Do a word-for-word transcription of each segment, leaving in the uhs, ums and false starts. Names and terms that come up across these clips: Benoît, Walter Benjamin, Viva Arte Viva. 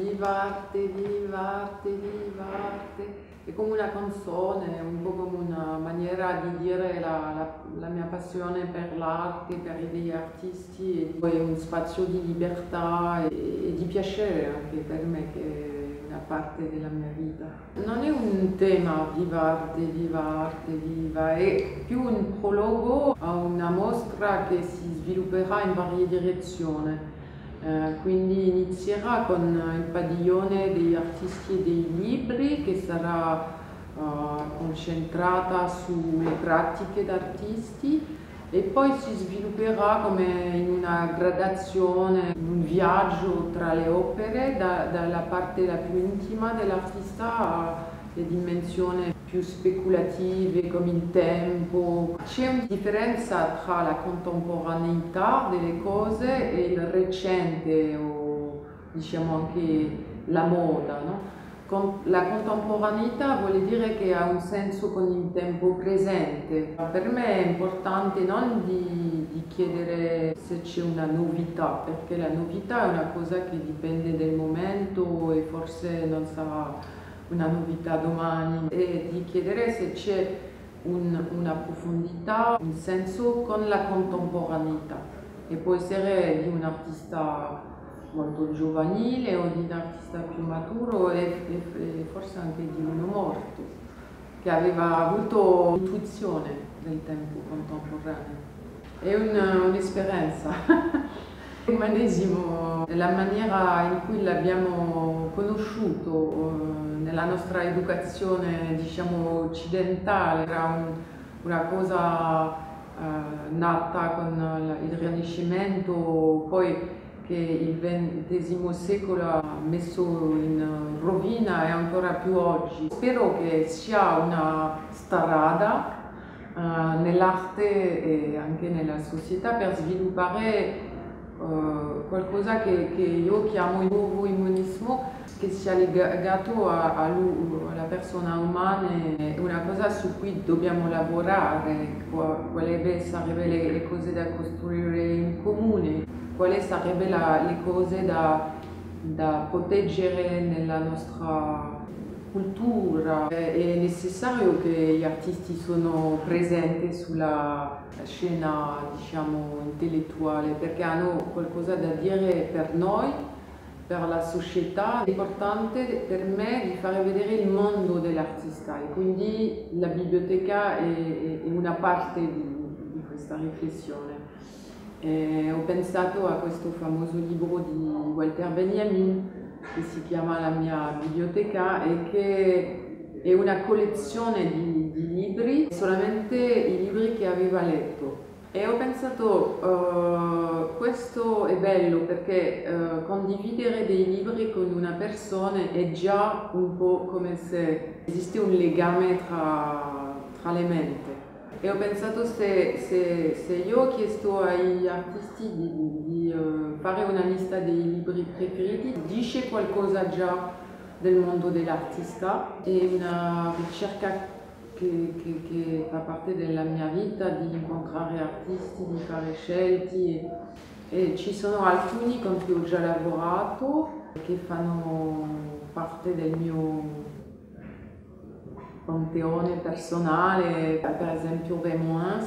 Viva Arte, Viva Arte, Viva Arte. È come una canzone, un po' come una maniera di dire la, la, la mia passione per l'arte, per gli artisti, e poi è un spazio di libertà e, e di piacere anche per me, che è una parte della mia vita. Non è un tema Viva Arte, Viva Arte, Viva, è più un prologo a una mostra che si svilupperà in varie direzioni. Uh, quindi inizierà con il padiglione degli artisti e dei libri, che sarà uh, concentrata sulle pratiche d'artisti, e poi si svilupperà come in una gradazione, un viaggio tra le opere, da, dalla parte la più intima dell'artista alle dimensioni più speculative, come il tempo. C'è una differenza tra la contemporaneità delle cose e il recente, o diciamo anche la moda, no? La contemporaneità vuol dire che ha un senso con il tempo presente. Per me è importante non di, di chiedere se c'è una novità, perché la novità è una cosa che dipende dal momento e forse non sarà una novità domani, e di chiedere se c'è un, una profondità, un senso con la contemporaneità, che può essere di un artista molto giovanile o di un artista più maturo e, e, e forse anche di uno morto che aveva avuto intuizione del tempo contemporaneo. È un'esperienza, un umanesimo, la maniera in cui l'abbiamo conosciuto. La nostra educazione, diciamo, occidentale era un, una cosa eh, nata con il Rinascimento, poi che il ventesimo secolo ha messo in rovina e ancora più oggi. Spero che sia una strada eh, nell'arte e anche nella società per sviluppare Uh, qualcosa che, che io chiamo il nuovo umanismo, che sia legato a, a lui, alla persona umana. È una cosa su cui dobbiamo lavorare, quali sarebbero le, le cose da costruire in comune, quali sarebbero le cose da, da proteggere nella nostra cultura. È necessario che gli artisti sono presenti sulla scena, diciamo, intellettuale, perché hanno qualcosa da dire per noi, per la società. È importante per me di fare vedere il mondo dell'artista, e quindi la biblioteca è, è una parte di, di questa riflessione. E ho pensato a questo famoso libro di Walter Benjamin, che si chiama La mia biblioteca, e che è una collezione di, di libri, solamente i libri che aveva letto. E ho pensato, uh, questo è bello, perché uh, condividere dei libri con una persona è già un po' come se esiste un legame tra, tra le menti. E ho pensato, se, se, se io ho chiesto agli artisti di, di, di fare una lista dei libri preferiti, dice qualcosa già del mondo dell'artista. È una ricerca che, che, che fa parte della mia vita, di incontrare artisti, di fare scelte. E ci sono alcuni con cui ho già lavorato, che fanno parte del mio panteone personale, per esempio Benoît,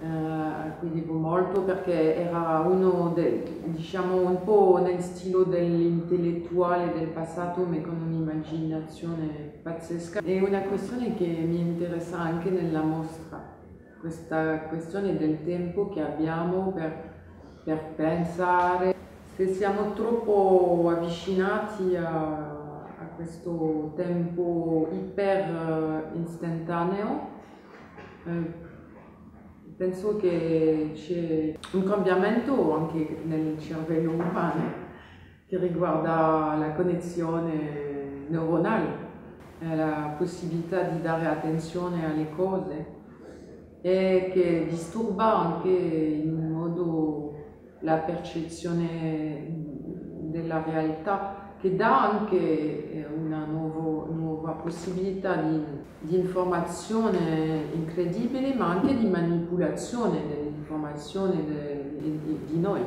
eh, a cui devo molto, perché era uno, de, diciamo, un po' nel stile dell'intellettuale del passato, ma con un'immaginazione pazzesca. È una questione che mi interessa anche nella mostra, questa questione del tempo che abbiamo per, per pensare. Se siamo troppo avvicinati a questo tempo iper istantaneo, eh, penso che c'è un cambiamento anche nel cervello umano che riguarda la connessione neuronale, la possibilità di dare attenzione alle cose, e che disturba anche in modo la percezione della realtà, che dà anche una nuovo, nuova possibilità di, di informazione incredibile, ma anche di manipolazione dell'informazione di, di, di noi.